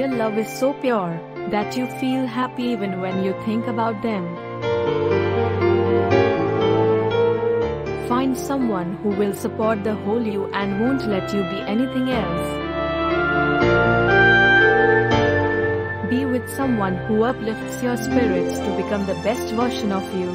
real love is so pure that you feel happy even when you think about them. Find someone who will support the whole you and won't let you be anything else. Be with someone who uplifts your spirits to become the best version of you.